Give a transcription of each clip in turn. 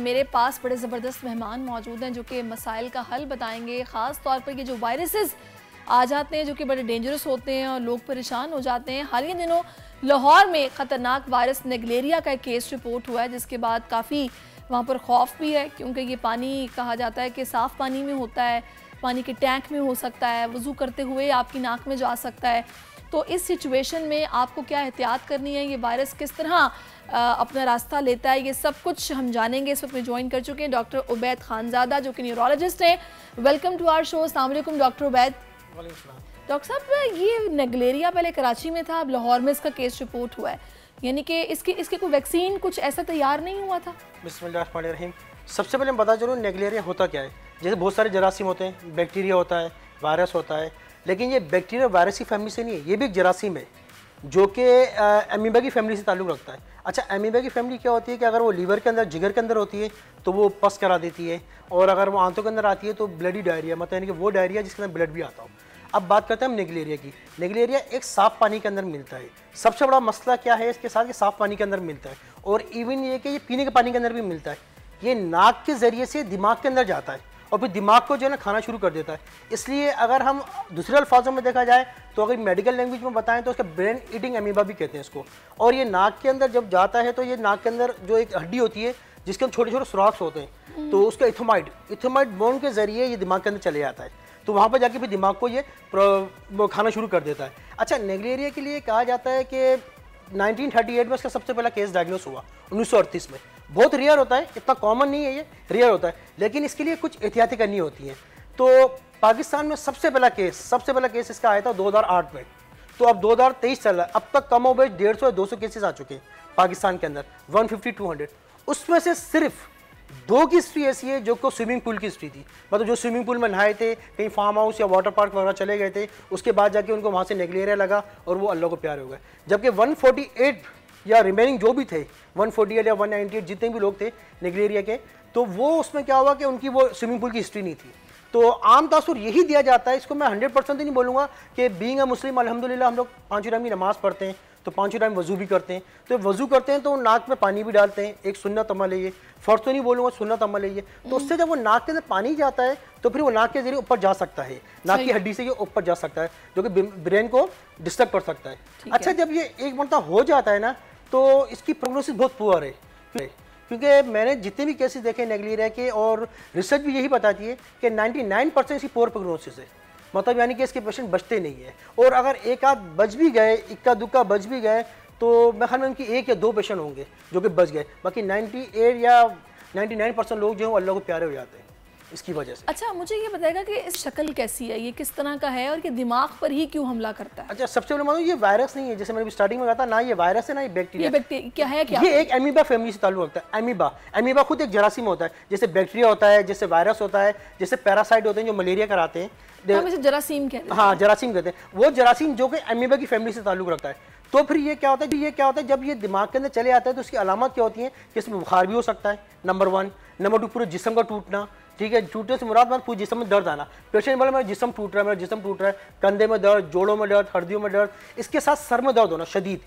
मेरे पास बड़े ज़बरदस्त मेहमान मौजूद हैं जो कि मसाइल का हल बताएंगे। ख़ास तौर पर ये जो वायरसेस आ जाते हैं जो कि बड़े डेंजरस होते हैं और लोग परेशान हो जाते हैं। हाल ही दिनों लाहौर में ख़तरनाक वायरस नेगलेरिया का एक केस रिपोर्ट हुआ है, जिसके बाद काफ़ी वहाँ पर खौफ भी है, क्योंकि ये पानी कहा जाता है कि साफ़ पानी में होता है, पानी के टैंक में हो सकता है, वज़ू करते हुए आपकी नाक में जा सकता है। तो इस सिचुएशन में आपको क्या एहतियात करनी है, ये वायरस किस तरह अपना रास्ता लेता है, ये सब कुछ हम जानेंगे। इस वक्त में ज्वाइन कर चुके हैं डॉक्टर उबैद खानजादा जो कि न्यूरोलॉजिस्ट हैं। Welcome to our show. अस्सलाम वालेकुम डॉक्टर उबैद। डॉक्टर साहब, ये नेगलेरिया पहले कराची में था, अब लाहौर में इसका केस रिपोर्ट हुआ है, यानी कि इसकी कोई वैक्सीन कुछ ऐसा तैयार नहीं हुआ था। बिस्मिल्लाह रहमान रहीम। सबसे पहले बता चलो नेगलेरिया होता क्या है। जैसे बहुत सारे जरासीम होते हैं, बैक्टीरिया होता है, वायरस होता है, लेकिन ये बैक्टीरिया वायरस की फैमिली से नहीं है, ये भी एक जरासीम है जो कि अमीबा की फैमिली से ताल्लुक़ रखता है। अच्छा, अमीबा की फैमिली क्या होती है कि अगर वो लीवर के अंदर, जिगर के अंदर होती है तो वो पस करा देती है, और अगर वो आंतों के अंदर आती है तो ब्लडी डायरिया, मतलब यानी कि वो डायरिया जिसके अंदर ब्लड भी आता हो। अब बात करते हैं हम नेगलेरिया की। नेगलेरिया एक साफ़ पानी के अंदर मिलता है। सबसे बड़ा मसला क्या है इसके साथ कि साफ़ पानी के अंदर मिलता है, और इवन ये कि ये पीने के पानी के अंदर भी मिलता है। ये नाक के ज़रिए से दिमाग के अंदर जाता है और फिर दिमाग को जो है ना खाना शुरू कर देता है। इसलिए अगर हम दूसरे अल्फाजों में देखा जाए तो अगर मेडिकल लैंग्वेज में बताएं तो उसका ब्रेन ईटिंग अमीबा भी कहते हैं इसको। और ये नाक के अंदर जब जाता है तो ये नाक के अंदर जो एक हड्डी होती है जिसके अंदर छोटे छोटे सुराख्स होते हैं, तो उसका इथमाइड बोन के ज़रिए ये दिमाग के अंदर चले जाता है, तो वहाँ पर जाके फिर दिमाग को ये खाना शुरू कर देता है। अच्छा, नेगलेरिया के लिए कहा जाता है कि 1938 में इसका सबसे पहला केस डायग्नोस हुआ, 1938 में। बहुत रेयर होता है, इतना कॉमन नहीं है, ये रेयर होता है, लेकिन इसके लिए कुछ एहतियातें करनी होती हैं। तो पाकिस्तान में सबसे पहला केस इसका आया था 2008 में। तो अब 2023 चल रहा है, अब तक कम हो गए 150 या 200 केसेस आ चुके हैं पाकिस्तान के अंदर, 150-200। उसमें से सिर्फ 2 की हिस्ट्री ऐसी है जो को स्विमिंग पूल की हिस्ट्री थी, मतलब जो स्विमिंग पूल में नहाए थे, कहीं फार्म हाउस या वाटर पार्क वगैरह चले गए थे, उसके बाद जाके उनको वहाँ से नेगलेरिया लगा और वो अल्लाह को प्यार हो गए। जबकि 148 या रिमेनिंग जो भी थे, 148 या 198 जितने भी लोग थे नेगलेरिया के, तो वो उसमें क्या हुआ कि उनकी वो स्विमिंग पूल की हिस्ट्री नहीं थी। तो आम तासुर यही दिया जाता है। इसको मैं 100% नहीं बोलूँगा कि बीइंग अ मुस्लिम अल्हम्दुलिल्लाह हम लोग 5 टाइम की नमाज़ पढ़ते हैं, तो 5 टाइम वज़ू भी करते हैं, तो वज़ू करते हैं तो नाक में पानी भी डालते हैं, एक सुन्नत अमल है ये, फ़र्ज़ तो नहीं बोलूँगा, सुन्नत अमल है ये। तो उससे जब वो नाक के अंदर पानी जाता है तो फिर वो नाक के जरिए ऊपर जा सकता है, नाक की हड्डी से ये ऊपर जा सकता है, जो कि ब्रेन को डिस्टर्ब कर सकता है। अच्छा, जब ये एक मरतबा हो जाता है ना तो इसकी प्रोग्नोसिस बहुत पुअर है, क्योंकि मैंने जितने भी केसेस देखे नेगलेरिया के, और रिसर्च भी यही बताती है कि 99% इसकी पुअर प्रोग्नोसिस है, मतलब यानी कि इसके पेशेंट बचते नहीं है, और अगर एक आध बच भी गए, इक्का दुक्का बच भी गए, तो मैं ख्याल में उनकी 1 या 2 पेशेंट होंगे जो कि बच गए, बाकी 98 या 99% लोग जो हैं अल्लाह को प्यारे हो जाते हैं इसकी वजह से। अच्छा, मुझे ये बताएगा कि इस शक्ल कैसी है, ये किस तरह का है, और ये दिमाग पर ही क्यों हमला करता है। अच्छा, सबसे पहले मालूम ये वायरस नहीं है, जैसे मैंने स्टार्टिंग में कहा था ना, ये वायरस है ना ये बैक्टीरिया। क्या है क्या? ये एक अमीबा फैमिली से ताल्लुक रखता है। अमीबा खुद एक जरासीम होता है, जैसे बैक्टीरिया होता है, जैसे वायरस होता है, जैसे पैरासाइट होते हैं जो मलेरिया कराते हैं, हम इसे जरासीम कहते हैं। हाँ, जरासीम कहते हैं। वो जरासीम जो कि अमीबा की फैमिली से ताल्लुक रखता है। तो फिर ये क्या होता है जब ये दिमाग के अंदर चले आता है तो उसकी अलामत क्या होती है कि इसमें बुखार भी हो सकता है, नंबर 1। नंबर 2, पूरे जिस्म का टूटना। ठीक है, टूटने से मुराद पूरे जिस्म में दर्द आना। पेशेंट बोला मेरा जिस्म टूट रहा है, कंधे में दर्द, जोड़ों में दर्द, हड्डियों में दर्द, इसके साथ सर में दर्द होना शदीद,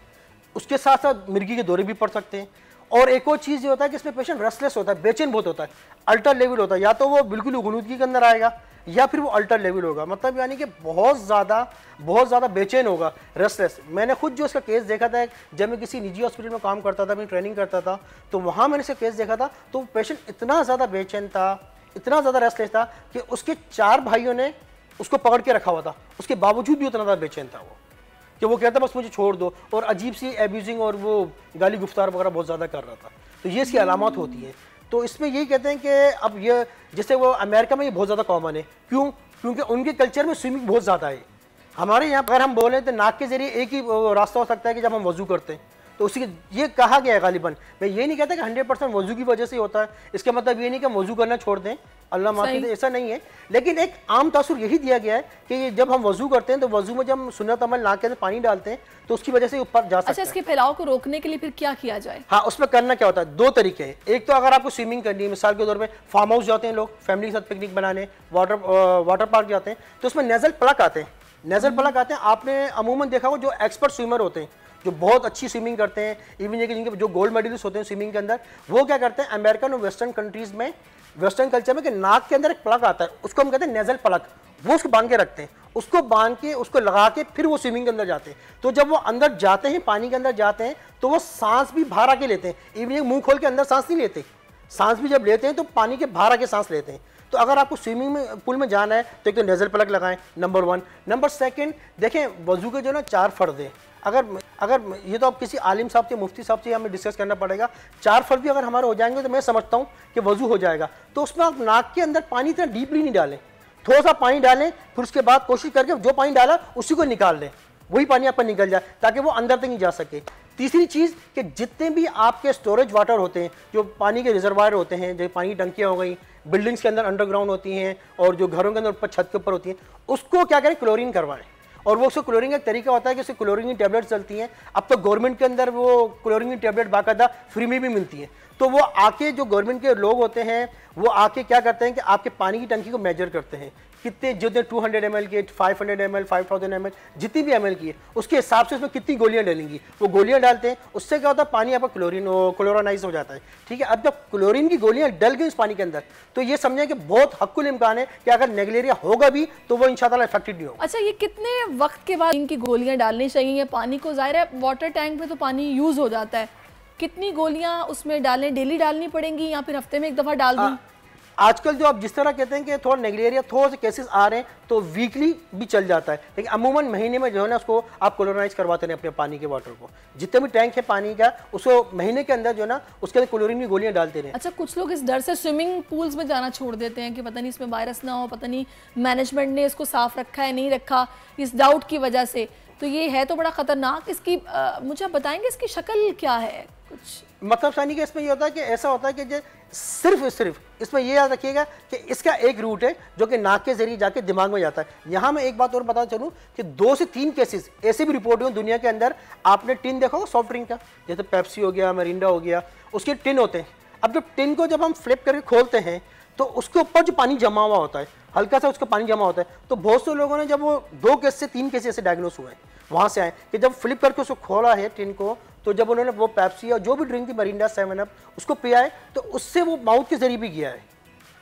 उसके साथ साथ मिर्गी के दौरे भी पड़ सकते हैं। और एक और चीज़ ये होता है कि इसमें पेशेंट रेस्टलेस होता है, बेचैन बहुत होता है, अल्टर लेवल होता है, या तो वो बिल्कुल उगनूदगी के अंदर आएगा या फिर वो अल्टर लेवल होगा, मतलब यानी कि बहुत ज़्यादा बेचैन होगा, रेस्टलेस। मैंने खुद जो इसका केस देखा था, जब मैं किसी निजी हॉस्पिटल में काम करता था, अपनी ट्रेनिंग करता था, तो वहाँ मैंने इसका केस देखा था। तो पेशेंट इतना ज़्यादा बेचैन था, इतना ज़्यादा रेस्टलेस था कि उसके 4 भाइयों ने उसको पकड़ के रखा हुआ था, उसके बावजूद भी उतना ज़्यादा बेचैन था वो, कि वो कहता बस मुझे छोड़ दो, और अजीब सी एब्यूजिंग और वो गाली गुफ्तार वगैरह बहुत ज़्यादा कर रहा था। तो ये इसकी अलामत होती है। तो इसमें यही कहते हैं कि अब ये जैसे वो अमेरिका में ये बहुत ज़्यादा कॉमन है, क्योंकि उनके कल्चर में स्विमिंग बहुत ज़्यादा है। हमारे यहाँ अगर हम बोलें तो नाक के ज़रिए एक ही रास्ता हो सकता है कि जब हम वज़ू करते हैं, तो उसी ये कहा गया है गालिबन। मैं ये नहीं कहता कि 100% वज़ू की वजह से होता है, इसका मतलब ये नहीं कि हम वज़ू करना छोड़ दें, अल्लाह माफ़ी दे, ऐसा नहीं है, लेकिन एक आम तासुर यही दिया गया है कि जब हम वज़ू करते हैं तो वज़ू में जब हम सुन्नत अमल नाक के अंदर पानी डालते हैं तो उसकी वजह से ऊपर जा सकता है। अच्छा, इसके फैलाव को रोकने के लिए फिर क्या किया जाए? हाँ, उसमें करना क्या होता है, 2 तरीके हैं। एक तो अगर आपको स्विमिंग करनी है, मिसाल के तौर पर फार्म हाउस जाते हैं लोग फैमिली के साथ पिकनिक बनाने, वाटर पार्क जाते हैं, तो उसमें नेज़ल प्लग आते हैं। आपने अमूमन देखा हो, जो एक्सपर्ट स्विमर होते हैं जो बहुत अच्छी स्विमिंग करते हैं, इवन ये कि जिनके जो गोल्ड मेडलिस्ट होते हैं स्विमिंग के अंदर, वो क्या करते हैं अमेरिकन और वेस्टर्न कंट्रीज़ में, वेस्टर्न कल्चर में कि नाक के अंदर एक प्लग आता है, उसको हम कहते हैं नेजल प्लग, वो उसको बांध के रखते हैं, उसको बांध के उसको लगा के फिर वो स्विमिंग के अंदर जाते हैं। तो जब वो अंदर जाते हैं, पानी के अंदर जाते हैं, तो वो सांस भी बाहर आके लेते हैं, इवन ये मुँह खोल के अंदर सांस नहीं लेते, सांस भी जब लेते हैं तो पानी के बाहर आके सांस लेते हैं। तो अगर आपको स्विमिंग में पूल में जाना है तो एक तो नेजल प्लग लगाएं, नंबर वन। नंबर सेकंड, देखें वजू के जो ना चार फ़र्ज़, अगर ये तो आप किसी आलिम साहब से, मुफ्ती साहब से हमें डिस्कस करना पड़ेगा। चार फ़र्ज़ भी अगर हमारे हो जाएंगे तो मैं समझता हूँ कि वजू हो जाएगा। तो उसमें आप नाक के अंदर पानी इतना डीपली नहीं डालें, थोड़ा सा पानी डालें, फिर उसके बाद कोशिश करके जो पानी डाला उसी को निकाल लें, वही पानी आप पर निकल जाए ताकि वो अंदर तक नहीं जा सके। तीसरी चीज़ कि जितने भी आपके स्टोरेज वाटर होते हैं, जो पानी के रिजर्वायर होते हैं, जो पानी की टंकियाँ हो गई, बिल्डिंग्स के अंदर अंडरग्राउंड होती हैं और जो घरों के अंदर ऊपर छत के ऊपर होती हैं, उसको क्या करें क्लोरीन करवाएं। और वो उसको क्लोरीन का एक तरीका होता है कि उससे क्लोरीन की टैबलेट्स चलती हैं। अब तो गवर्नमेंट के अंदर वो क्लोरीन की टैबलेट बाकायदा फ्री में भी मिलती है। तो वो आके जो गवर्नमेंट के लोग होते हैं वो आके क्या करते हैं कि आपके पानी की टंकी को मेजर करते हैं, कितने जितने 200 ml के, 500 ml, 5000 ml, जितनी भी ml की है उसके हिसाब से उसमें कितनी गोलियां डालेंगी, वो गोलियां डालते हैं। उससे क्या होता है पानी आपका क्लोराइज हो जाता है, ठीक है। अब जब क्लोरीन की गोलियां डल गई उस पानी के अंदर तो ये समझें कि बहुत हक्कुल इम्कान है कि अगर नेगलेरिया होगा भी तो वो इंशाल्लाह इफेक्टेड नहीं होगा। अच्छा, ये कितने वक्त के बाद इनकी गोलियाँ डालनी चाहिए पानी को? ज़ाहिर है वाटर टैंक में तो पानी यूज़ हो जाता है, कितनी गोलियाँ उसमें डालें, डेली डालनी पड़ेंगी या फिर हफ्ते में एक दफ़ा डाल दूँ? आजकल जो आप जिस तरह कहते हैं कि थोड़ा नेगलेरिया थोड़े से केसेस आ रहे हैं तो वीकली भी चल जाता है, लेकिन अमूमन महीने में जो है ना उसको आप क्लोराइज करवाते हैं अपने पानी के वाटर को, जितने भी टैंक है पानी का उसको महीने के अंदर जो है ना उसके अंदर क्लोरीन की गोलियां डालते रहे। अच्छा, कुछ लोग इस डर से स्विमिंग पूल्स में जाना छोड़ देते हैं कि पता नहीं इसमें वायरस ना हो, पता नहीं मैनेजमेंट ने इसको साफ रखा है नहीं रखा, इस डाउट की वजह से। तो ये है तो बड़ा ख़तरनाक। इसकी मुझे आप बताएंगे इसकी शक्ल क्या है कुछ? मतलब सानी के इसमें ये होता है कि ऐसा होता है कि जो सिर्फ इसमें ये याद रखिएगा कि इसका एक रूट है जो कि नाक के ज़रिए जाके दिमाग में जाता है। यहाँ मैं एक बात और बता चलूँ कि 2 से 3 केसेस ऐसे भी रिपोर्ट हुए दुनिया के अंदर। आपने टिन देखा होगा सॉफ्ट ड्रिंक का, जैसे पेप्सी हो गया, मरिंडा हो गया, उसके टिन होते हैं। अब जब टिन को जब हम फ्लिप करके खोलते हैं तो उसके ऊपर जो पानी जमा हुआ होता है, हल्का सा उसका पानी जमा होता है, तो बहुत से लोगों ने जब वो 2 केस से 3 केस ऐसे डायग्नोस हुए हैं वहाँ से आए कि जब फ्लिप करके उसको खोला है टिन को, तो जब उन्होंने वो पेप्सी और जो भी ड्रिंक थी मरिंडा 7 अप उसको पिया है तो उससे वो माउथ के जरिए भी गया है,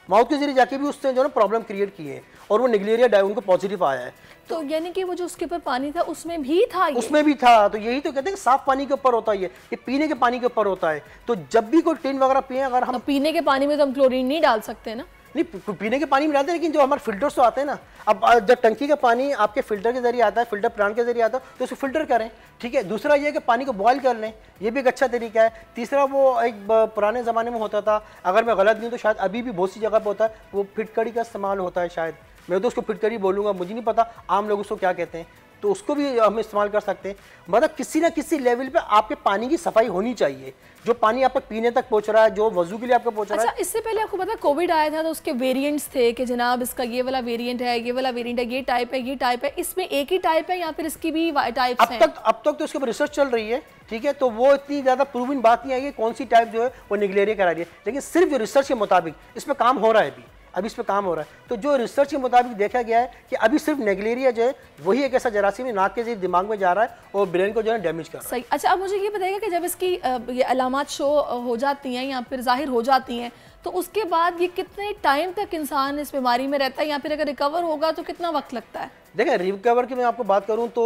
माउथ के जरिए जाके भी उससे जो है प्रॉब्लम क्रिएट की है और वो नेगलेरिया डायग्नोस को पॉजिटिव आया है। तो यानी कि वो जो उसके ऊपर पानी था उसमें भी था उसमें भी था। तो यही तो कहते हैं कि साफ पानी के ऊपर होता है, ये पीने के पानी के ऊपर होता है। तो जब भी कोई टिन वगैरह पिए, अगर हम पीने के पानी में तो हम क्लोरीन नहीं डाल सकते ना, नहीं पीने के पानी में डालते हैं, लेकिन जो हमारे फिल्टर्स तो आते हैं ना, अब जब टंकी का पानी आपके फिल्टर के जरिए आता है, फिल्टर प्लांट के जरिए आता है, तो उसको फिल्टर करें, ठीक है। दूसरा ये कि पानी को बॉयल कर लें, ये भी एक अच्छा तरीका है। तीसरा वो एक पुराने ज़माने में होता था, अगर मैं गलत नहीं तो शायद अभी भी बहुत सी जगह पर होता है, वो फिटकड़ी का इस्तेमाल होता है, शायद मैं तो उसको फिटकड़ी बोलूँगा, मुझे नहीं पता आम लोग उसको क्या कहते हैं, तो उसको भी हम इस्तेमाल कर सकते हैं। मतलब किसी ना किसी लेवल पे आपके पानी की सफाई होनी चाहिए, जो पानी आपके पीने तक पहुंच रहा है, जो वजू के लिए आपको पहुंच रहा है। अच्छा, इससे पहले आपको पता कोविड आया था तो उसके वेरिएंट्स थे कि जनाब इसका ये वाला वेरिएंट है, ये वाला वेरिएंट है, ये टाइप है, ये टाइप है। इसमें एक ही टाइप है या फिर इसकी भी टाइप्स हैं? अब तक तो इसके ऊपर रिसर्च चल रही है, ठीक है, तो वो इतनी ज़्यादा प्रूविन बात नहीं आई है कौन सी टाइप जो है वो नेगलेरिया करा रही है, लेकिन सिर्फ जो रिसर्च के मुताबिक इस पर काम हो रहा है, अभी इस पर काम हो रहा है। तो जो रिसर्च के मुताबिक देखा गया है कि अभी सिर्फ नेगलेरिया जो है वही एक ऐसा जरासीम है नाक के जरिए दिमाग में जा रहा है और ब्रेन को जो है डैमेज कर रहा है। सही। अच्छा, अब मुझे ये बताइएगा कि जब इसकी ये अलामत शो हो जाती हैं या फिर जाहिर हो जाती हैं तो उसके बाद ये कितने टाइम तक इंसान इस बीमारी में रहता है या फिर अगर रिकवर होगा तो कितना वक्त लगता है? देखिए, रिकवर की मैं आपको बात करूं तो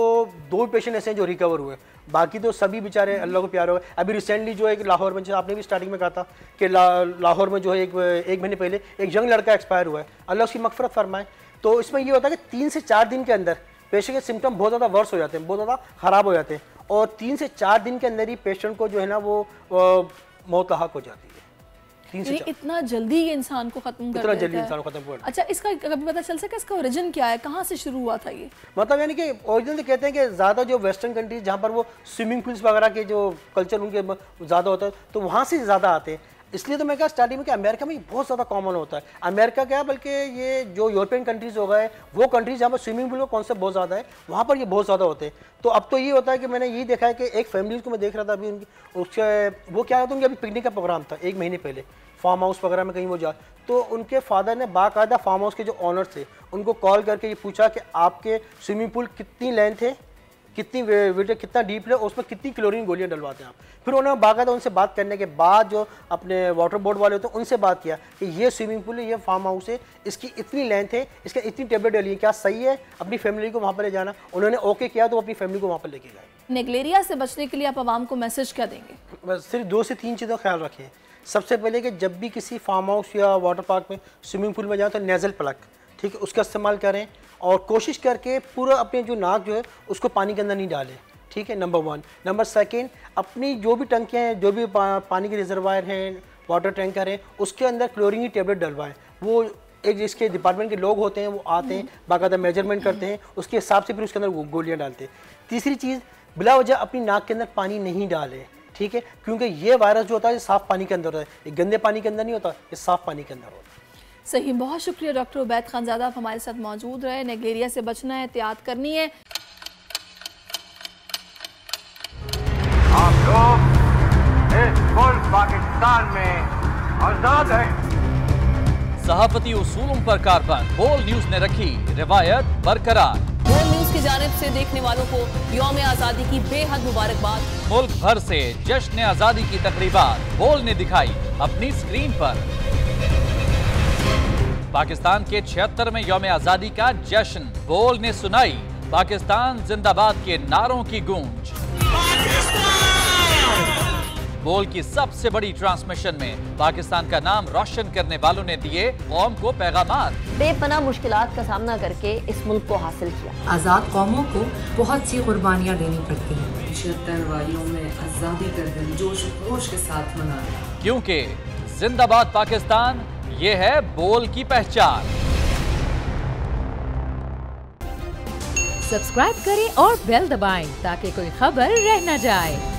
2 पेशेंट ऐसे हैं जो रिकवर हुए, बाकी तो सभी बेचारे अल्लाह को प्यारे हुए। अभी रिसेंटली जो एक लाहौर में, आपने भी स्टार्टिंग में कहा था कि लाहौर में जो है एक महीने पहले एक यंग लड़का एक्सपायर हुआ है, अल्लाह उसकी मगफरत फरमाए। तो इसमें ये होता है कि 3 से 4 दिन के अंदर पेशेंट के सिम्टम बहुत ज़्यादा वर्स हो जाते हैं, बहुत ज़्यादा ख़राब हो जाते हैं और 3 से 4 दिन के अंदर ही पेशेंट को जो है ना वो मौत का हक हो जाती है। इतना जल्दी ये इंसान को खत्म कर देता है। अच्छा, इसका कभी पता चल सका इसका ओरिजिन क्या है, कहाँ से शुरू हुआ था ये? मतलब यानी कि ओरिजिन तो कहते हैं कि ज़्यादा जो वेस्टर्न कंट्रीज जहाँ पर वो स्विमिंग पूल्स वगैरह के जो कल्चर उनके ज़्यादा होता है तो वहाँ से ज़्यादा आते हैं, इसलिए तो मैं कहा स्टार्टिंग में कि अमेरिका में बहुत ज़्यादा कॉमन होता है। अमेरिका क्या बल्कि ये जो यूरोपियन कंट्रीज़ हो गए, वो कंट्रीज़ जहाँ पर स्विमिंग पूल का कॉन्सेप्ट बहुत ज़्यादा है, वहाँ पर ये बहुत ज़्यादा होते हैं। तो अब तो ये होता है कि मैंने ये देखा है कि एक फैमिली को मैं देख रहा था अभी, उनकी उसके वो क्या होता है, उनके अभी पिकनिक का प्रोग्राम था एक महीने पहले, फार्म हाउस वगैरह में कहीं वो जा, तो उनके फादर ने बाकायदा फार्म हाउस के जो ऑनर्स थे उनको कॉल करके ये पूछा कि आपके स्विमिंग पूल कितनी लेंथ है, कितनी वेट कितना डीप है और उसमें कितनी क्लोरीन गोलियां डलवाते हैं आप। फिर उन्होंने बाकायदा उनसे बात करने के बाद जो अपने वाटर बोर्ड वाले होते हैं उनसे बात किया कि ये स्विमिंग पूल है, ये फार्म हाउस है, इसकी इतनी लेंथ है, इसका इतनी टेबलेट डाली है, क्या सही है अपनी फैमिली को वहाँ पर ले जाना। उन्होंने ओके किया तो अपनी फैमिली को वहाँ पर लेके गए। नेगलेरिया से बचने के लिए आप आवाम को मैसेज क्या देंगे? बस सिर्फ 2 से 3 चीज़ों का ख्याल रखें। सबसे पहले कि जब भी किसी फार्म हाउस या वाटर पार्क में स्विमिंग पूल में जाएँ तो नेज़ल प्लग, ठीक है, उसका इस्तेमाल करें और कोशिश करके पूरा अपने जो नाक जो है उसको पानी के अंदर नहीं डालें, ठीक है, नंबर 1। नंबर 2, अपनी जो भी टंकियाँ हैं, जो भी पानी के रिजर्वायर हैं, वाटर टैंकर हैं, उसके अंदर क्लोरीन की टेबलेट डलवाएं। वो एक जिसके डिपार्टमेंट के लोग होते हैं वो आते हैं, बाकायदा मेजरमेंट करते हैं, उसके हिसाब से फिर उसके अंदर गोलियाँ डालते हैं। तीसरी चीज़, बिला वजह अपनी नाक के अंदर पानी नहीं डालें, ठीक है, क्योंकि ये वायरस जो होता है ये साफ़ पानी के अंदर होता है, ये गंदे पानी के अंदर नहीं होता, ये साफ़ पानी के अंदर होता है। सही, बहुत शुक्रिया डॉक्टर उबैद खानजादा, आप हमारे साथ मौजूद रहे। नेगलेरिया से बचना है, एहतियात करनी है। आप लोग इस मुल्क पाकिस्तान में आजाद हैं। सहाफती उसूलों पर कारबान, होल न्यूज ने रखी रिवायत बरकरार। होल न्यूज की जानिब से देखने वालों को यौम आज़ादी की बेहद मुबारकबाद। मुल्क भर से जश्न आज़ादी की तकरीबात होल ने दिखाई अपनी स्क्रीन पर। पाकिस्तान के 76 में यौम आज़ादी का जश्न बोल ने सुनाई पाकिस्तान जिंदाबाद के नारों की गूंज। बोल की सबसे बड़ी ट्रांसमिशन में पाकिस्तान का नाम रोशन करने वालों ने दिए कौम को पैगाम। बेपनाह मुश्किलात का सामना करके इस मुल्क को हासिल किया। आज़ाद कौमों को बहुत सी कुर्बानियाँ देनी पड़ती हैं। 76 वालियों में आज़ादी का दिन जोश खरोश के साथ मनाया, क्योंकि जिंदाबाद पाकिस्तान, ये है बोल की पहचान। सब्सक्राइब करें और बेल दबाएं ताकि कोई खबर रह न जाए।